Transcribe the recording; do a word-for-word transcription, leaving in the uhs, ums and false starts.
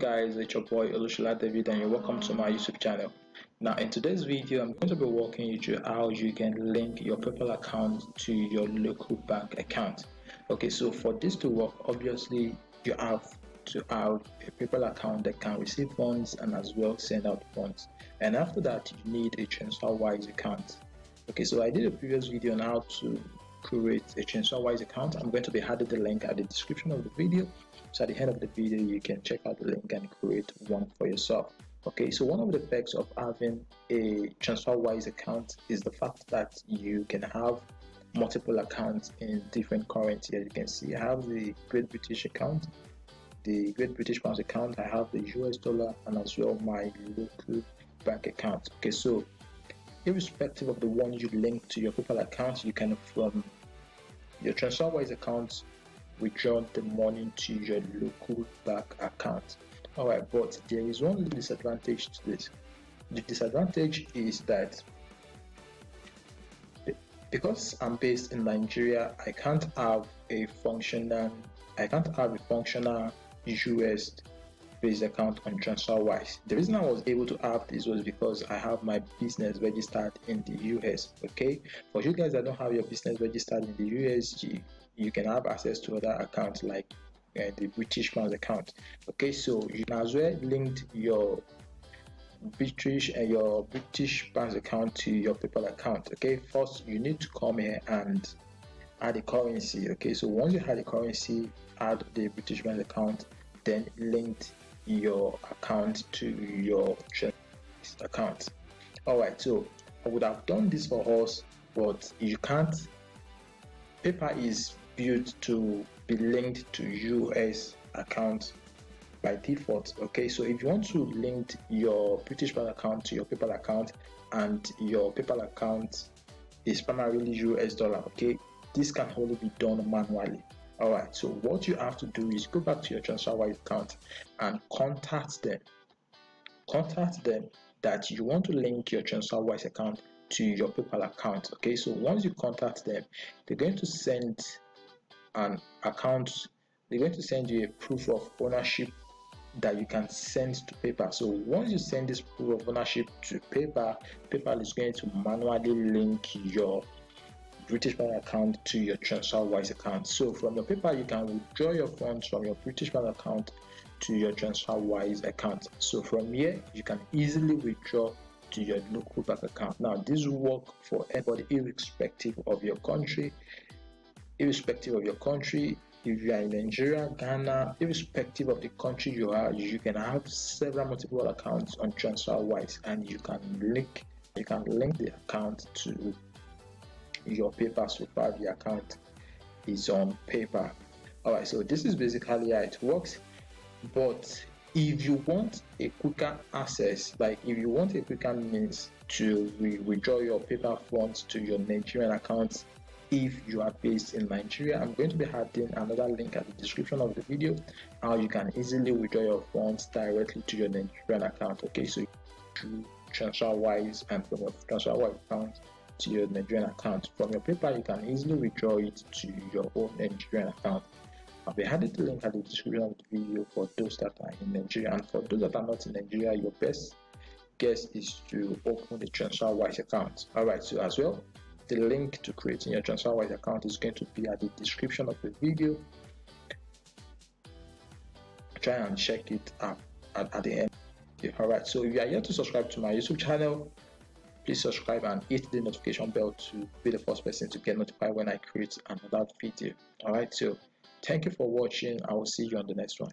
Guys, it's your boy Olusola David and you're welcome to my YouTube channel. Now in today's video I'm going to be walking you through how you can link your PayPal account to your local bank account. Okay, so for this to work, obviously you have to have a PayPal account that can receive funds and as well send out funds, and after that you need a TransferWise account. Okay, so I did a previous video on how to create a TransferWise account. I'm going to be adding the link at the description of the video, so at the end of the video you can check out the link and create one for yourself. Okay, so one of the perks of having a TransferWise account is the fact that you can have multiple accounts in different currency. As you can see, I have the Great British account, the Great British Pounds account, I have the U S dollar, and as well my local bank account. Okay, so irrespective of the one you link to your PayPal account, you can from your TransferWise account withdraw the money to your local bank account. Alright, but there is one disadvantage to this. The disadvantage is that because I'm based in Nigeria, I can't have a functional I can't have a functional U S based account on TransferWise. The reason I was able to have this was because I have my business registered in the U S. Okay, for you guys that don't have your business registered in the U S, you, you can have access to other accounts like uh, the British Pounds account. Okay, so you can as well link your British and uh, your British Pounds account to your PayPal account. Okay, first you need to come here and add a currency. Okay, so once you add a currency, add the British Pounds account, then linked your account to your TransferWise account. Alright, so I would have done this for us, but you can't. PayPal is built to be linked to U S account by default. Okay, so if you want to link your British Pound account to your PayPal account and your PayPal account is primarily U S dollar, okay, this can only be done manually. Alright, so what you have to do is go back to your TransferWise account and contact them. Contact them that you want to link your TransferWise account to your PayPal account. Okay, so once you contact them, they're going to send an account, they're going to send you a proof of ownership that you can send to PayPal. So once you send this proof of ownership to PayPal, PayPal is going to manually link your British Pound account to your TransferWise account. So from your PayPal you can withdraw your funds from your British Pound account to your TransferWise account. So from here you can easily withdraw to your local bank account. Now this works for everybody irrespective of your country. Irrespective of your country, if you are in Nigeria, Ghana, irrespective of the country you are, you can have several multiple accounts on TransferWise and you can link you can link the account to your PayPal so far the account is on PayPal. Alright, so this is basically how it works. But if you want a quicker access, like if you want a quicker means to withdraw your PayPal funds to your Nigerian account, if you are based in Nigeria, I'm going to be adding another link at the description of the video how you can easily withdraw your funds directly to your Nigerian account. Okay, so through TransferWise and from your TransferWise account to your Nigerian account. From your PayPal you can easily withdraw it to your own Nigerian account. I'll be adding the link at the description of the video for those that are in Nigeria, and for those that are not in Nigeria, your best guess is to open the TransferWise account. Alright, so as well the link to creating your TransferWise account is going to be at the description of the video. Try and check it out at, at the end. Okay, alright, so if you are yet to subscribe to my YouTube channel, please subscribe and hit the notification bell to be the first person to get notified when I create another video. Alright, so thank you for watching. I will see you on the next one.